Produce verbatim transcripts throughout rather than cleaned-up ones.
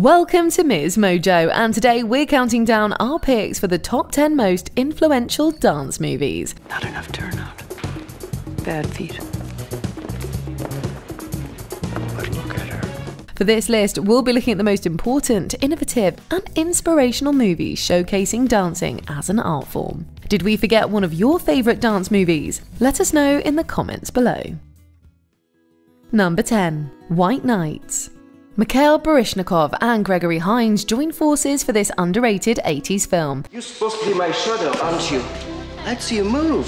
Welcome to Miz Mojo, and today we're counting down our picks for the top ten most influential dance movies. Not enough turnout. Bad feet. But look at her. For this list, we'll be looking at the most important, innovative, and inspirational movies showcasing dancing as an art form. Did we forget one of your favourite dance movies? Let us know in the comments below. Number ten. White Nights. Mikhail Baryshnikov and Gregory Hines join forces for this underrated eighties film. You're supposed to be my shadow, aren't you? That's your move.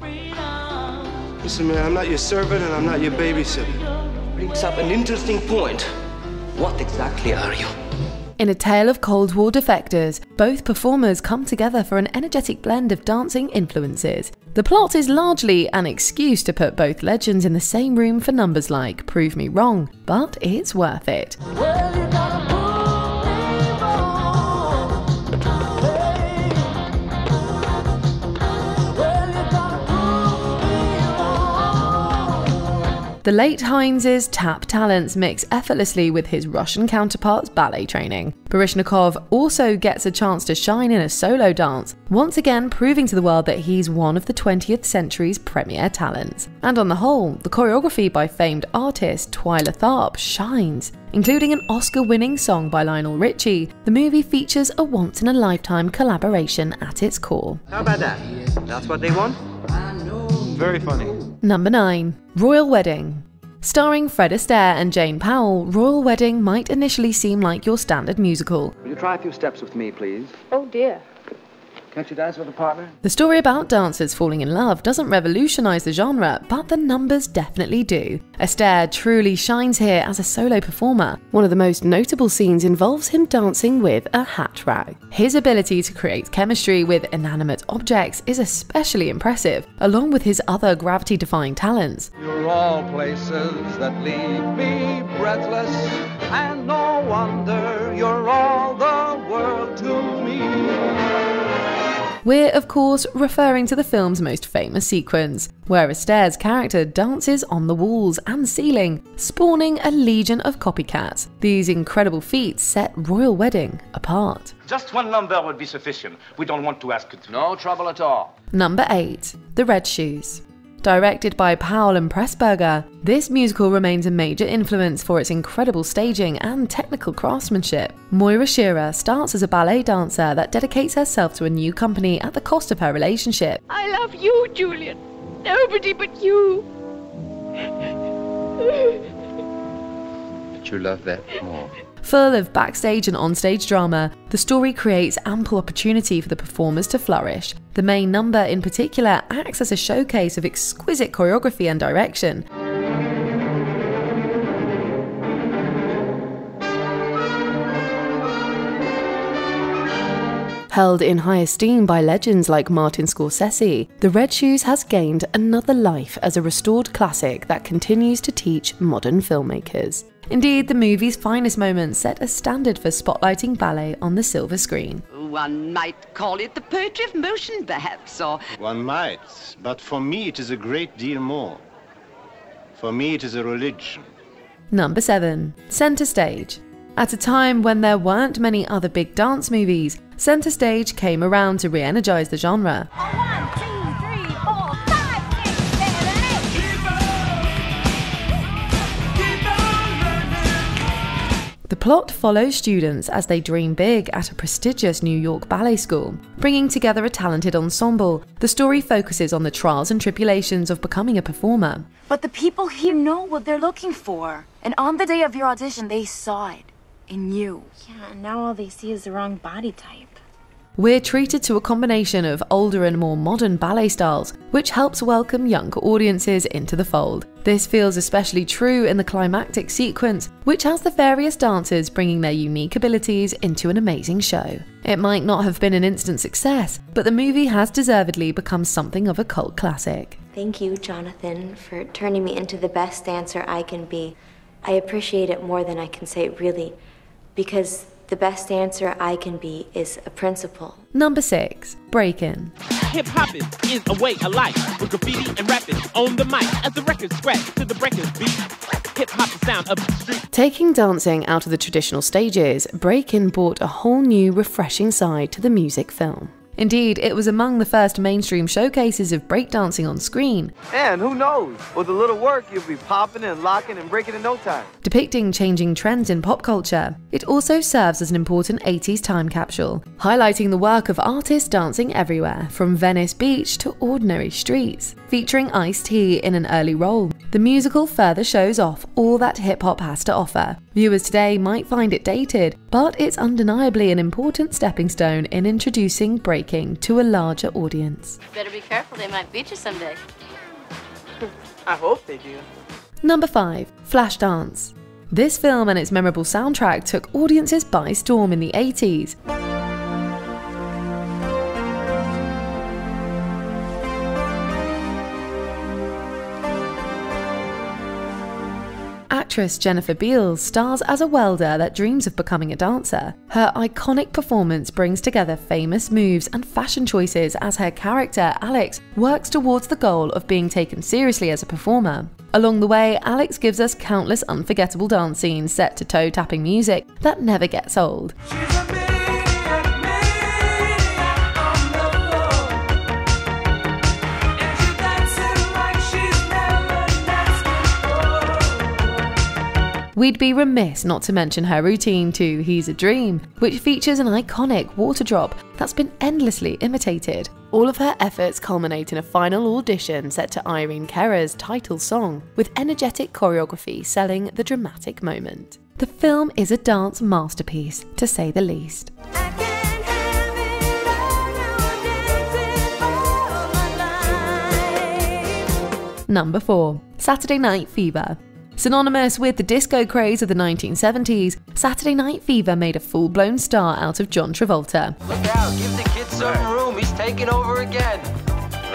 Listen, man, I'm not your servant and I'm not your babysitter. Brings up an interesting point. What exactly are you? In a tale of Cold War defectors, both performers come together for an energetic blend of dancing influences. The plot is largely an excuse to put both legends in the same room for numbers like Prove Me Wrong, but it's worth it. Well, you gotta prove me wrong. The late Hines's tap talents mix effortlessly with his Russian counterpart's ballet training. Baryshnikov also gets a chance to shine in a solo dance, once again proving to the world that he's one of the twentieth century's premier talents. And on the whole, the choreography by famed artist Twyla Tharp shines. Including an Oscar-winning song by Lionel Richie, the movie features a once-in-a-lifetime collaboration at its core. How about that? That's what they want? Very funny. Number nine. Royal Wedding. Starring Fred Astaire and Jane Powell, Royal Wedding might initially seem like your standard musical. Will you try a few steps with me, please? Oh dear. Can't you dance with a partner? The story about dancers falling in love doesn't revolutionise the genre, but the numbers definitely do. Astaire truly shines here as a solo performer. One of the most notable scenes involves him dancing with a hat rack. His ability to create chemistry with inanimate objects is especially impressive, along with his other gravity-defying talents. You're all places that leave me breathless, and no wonder you're all the world to me. We're, of course, referring to the film's most famous sequence, where Astaire's character dances on the walls and ceiling, spawning a legion of copycats. These incredible feats set Royal Wedding apart. Just one number would be sufficient. We don't want to ask it. No trouble at all. Number eight. The Red Shoes. Directed by Powell and Pressburger, this musical remains a major influence for its incredible staging and technical craftsmanship. Moira Shearer starts as a ballet dancer that dedicates herself to a new company at the cost of her relationship. I love you, Julian. Nobody but you. But you love that more. Full of backstage and onstage drama, the story creates ample opportunity for the performers to flourish. The main number in particular acts as a showcase of exquisite choreography and direction. Held in high esteem by legends like Martin Scorsese, The Red Shoes has gained another life as a restored classic that continues to teach modern filmmakers. Indeed, the movie's finest moments set a standard for spotlighting ballet on the silver screen. One might call it the poetry of motion, perhaps, or... One might, but for me it is a great deal more. For me it is a religion. Number seven. Center Stage. At a time when there weren't many other big dance movies, Center Stage came around to re-energize the genre. One, two. The plot follows students as they dream big at a prestigious New York ballet school. Bringing together a talented ensemble, the story focuses on the trials and tribulations of becoming a performer. But the people here know what they're looking for. And on the day of your audition, they saw it in you. Yeah, and now all they see is the wrong body type. We're treated to a combination of older and more modern ballet styles, which helps welcome younger audiences into the fold. This feels especially true in the climactic sequence, which has the various dancers bringing their unique abilities into an amazing show. It might not have been an instant success, but the movie has deservedly become something of a cult classic. Thank you, Jonathan, for turning me into the best dancer I can be. I appreciate it more than I can say, really, because the best dancer I can be is a principal. Number six. Breakin'. Hip hopping is a way of life, with graffiti and rapping on the mic as the record scratch to the breakers beat. hip-hop sound of the street. Taking dancing out of the traditional stages, Breakin' brought a whole new, refreshing side to the music film. Indeed, it was among the first mainstream showcases of breakdancing on screen. And who knows, with a little work you'll be popping and locking and breaking in no time. Depicting changing trends in pop culture, it also serves as an important eighties time capsule, highlighting the work of artists dancing everywhere, from Venice Beach to ordinary streets. Featuring Ice-T in an early role, the musical further shows off all that hip-hop has to offer. Viewers today might find it dated, but it's undeniably an important stepping stone in introducing breakdancing to a larger audience. Better be careful, they might beat you someday. I hope they do. Number five, Flashdance. This film and its memorable soundtrack took audiences by storm in the eighties. Actress Jennifer Beals stars as a welder that dreams of becoming a dancer. Her iconic performance brings together famous moves and fashion choices as her character, Alex, works towards the goal of being taken seriously as a performer. Along the way, Alex gives us countless unforgettable dance scenes set to toe-tapping music that never gets old. We'd be remiss not to mention her routine to He's a Dream, which features an iconic water drop that's been endlessly imitated. All of her efforts culminate in a final audition set to Irene Cara' title song, with energetic choreography selling the dramatic moment. The film is a dance masterpiece, to say the least. Number four. Saturday Night Fever. Synonymous with the disco craze of the nineteen seventies, Saturday Night Fever made a full-blown star out of John Travolta. Look out, give the kid some room, he's taking over again.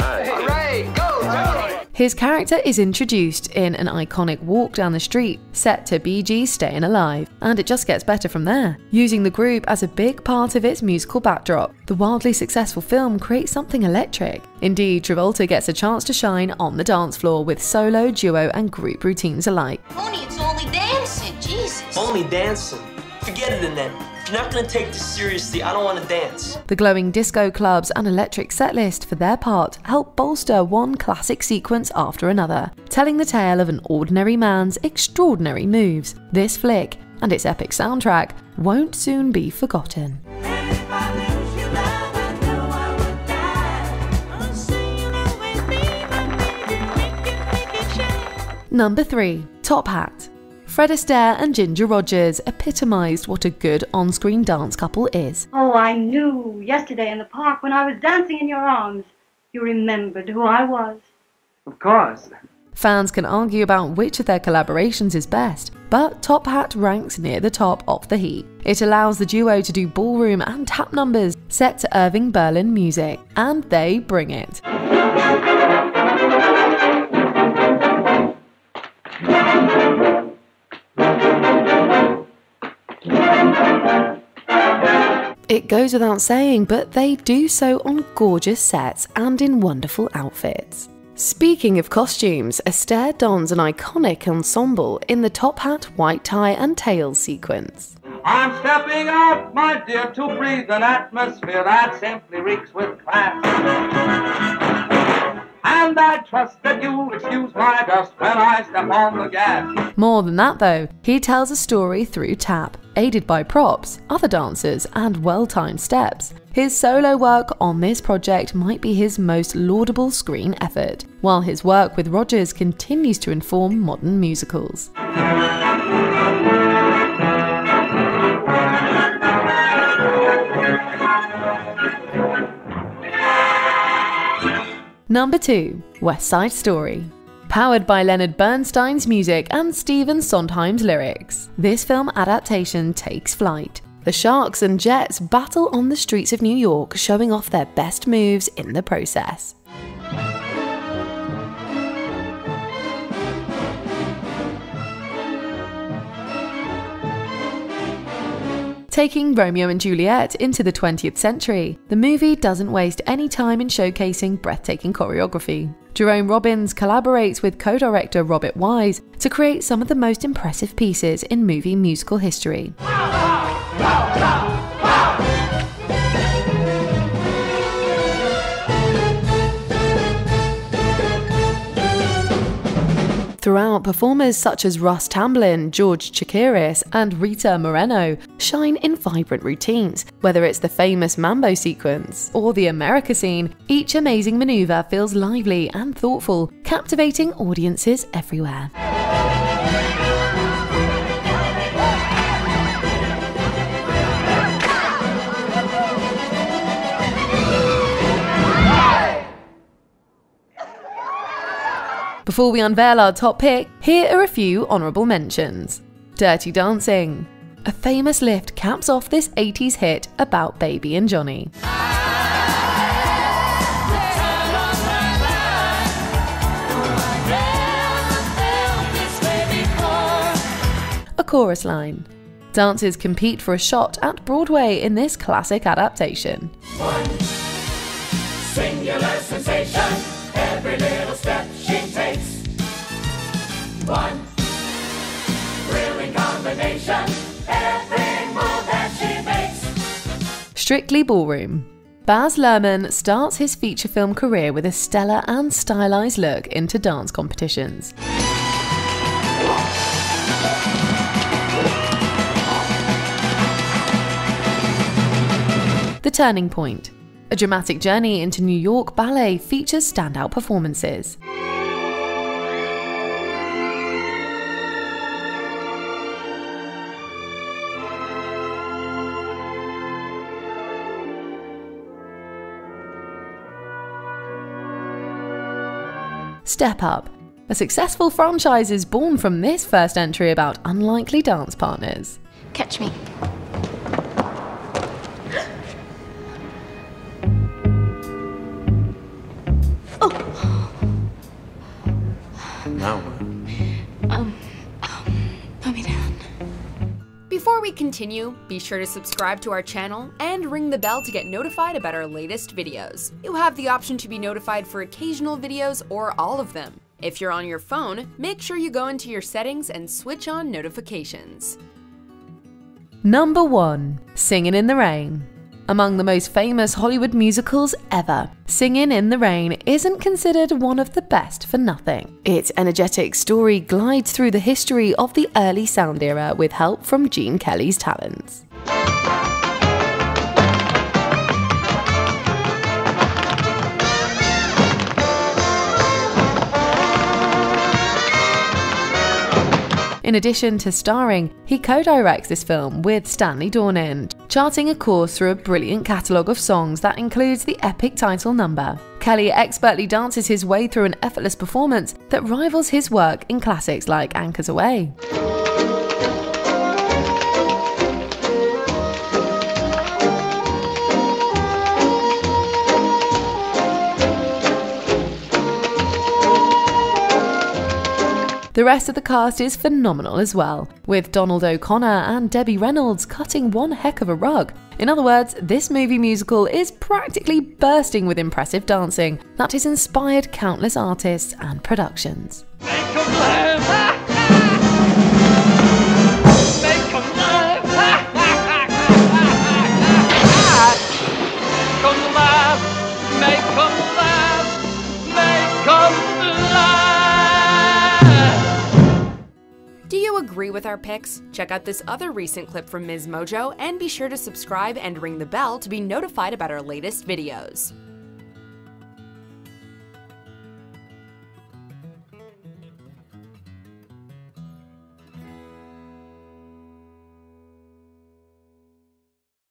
Right. Hooray, go, Johnny! His character is introduced in an iconic walk down the street, set to Bee Gees' Stayin' Alive, and it just gets better from there. Using the group as a big part of its musical backdrop, the wildly successful film creates something electric. Indeed, Travolta gets a chance to shine on the dance floor with solo, duo, and group routines alike. Tony, it's only dancing, Jesus. Only dancing? Forget it in then. If you're not going to take this seriously, I don't want to dance. The glowing disco clubs and electric setlist, for their part, help bolster one classic sequence after another, telling the tale of an ordinary man's extraordinary moves. This flick, and its epic soundtrack, won't soon be forgotten. Number three. Top Hat. Fred Astaire and Ginger Rogers epitomised what a good on-screen dance couple is. Oh, I knew yesterday in the park when I was dancing in your arms, you remembered who I was. Of course. Fans can argue about which of their collaborations is best, but Top Hat ranks near the top of the heap. It allows the duo to do ballroom and tap numbers set to Irving Berlin music, and they bring it. It goes without saying, but they do so on gorgeous sets and in wonderful outfits. Speaking of costumes, Astaire dons an iconic ensemble in the top hat, white tie and tails sequence. I'm stepping out, my dear, to breathe an atmosphere that simply reeks with class. And I trust that you'll excuse my dust when I step on the gas. More than that though, he tells a story through tap, aided by props, other dancers, and well-timed steps. His solo work on this project might be his most laudable screen effort, while his work with Rogers continues to inform modern musicals. Number two. West Side Story. Powered by Leonard Bernstein's music and Stephen Sondheim's lyrics, this film adaptation takes flight. The Sharks and Jets battle on the streets of New York, showing off their best moves in the process. Taking Romeo and Juliet into the twentieth century, the movie doesn't waste any time in showcasing breathtaking choreography. Jerome Robbins collaborates with co-director Robert Wise to create some of the most impressive pieces in movie musical history. Throughout, performers such as Russ Tamblyn, George Chakiris, and Rita Moreno shine in vibrant routines. Whether it's the famous Mambo sequence or the America scene, each amazing maneuver feels lively and thoughtful, captivating audiences everywhere. Before we unveil our top pick, here are a few honourable mentions. Dirty Dancing. A famous lift caps off this eighties hit about Baby and Johnny. A chorus line. Dancers compete for a shot at Broadway in this classic adaptation. One singular sensation. Every little step she takes. One thrilling combination. Every move that she makes. Strictly Ballroom. Baz Luhrmann starts his feature film career with a stellar and stylized look into dance competitions. The Turning Point. A dramatic journey into New York ballet features standout performances. Step Up. A successful franchise is born from this first entry about unlikely dance partners. Catch me. Before we continue, be sure to subscribe to our channel and ring the bell to get notified about our latest videos. You have the option to be notified for occasional videos or all of them. If you're on your phone, make sure you go into your settings and switch on notifications. Number one. Singin' in the Rain. Among the most famous Hollywood musicals ever, Singin' in the Rain isn't considered one of the best for nothing. Its energetic story glides through the history of the early sound era with help from Gene Kelly's talents. In addition to starring, he co-directs this film with Stanley Donen, charting a course through a brilliant catalogue of songs that includes the epic title number. Kelly expertly dances his way through an effortless performance that rivals his work in classics like Anchors Away. The rest of the cast is phenomenal as well, with Donald O'Connor and Debbie Reynolds cutting one heck of a rug. In other words, this movie musical is practically bursting with impressive dancing that has inspired countless artists and productions. Make 'em laugh. Ha, ha. Make 'em laugh. Ha, ha, ha, ha, ha, ha. Make 'em laugh. Make 'em Agree with our picks? Check out this other recent clip from Miz Mojo and be sure to subscribe and ring the bell to be notified about our latest videos.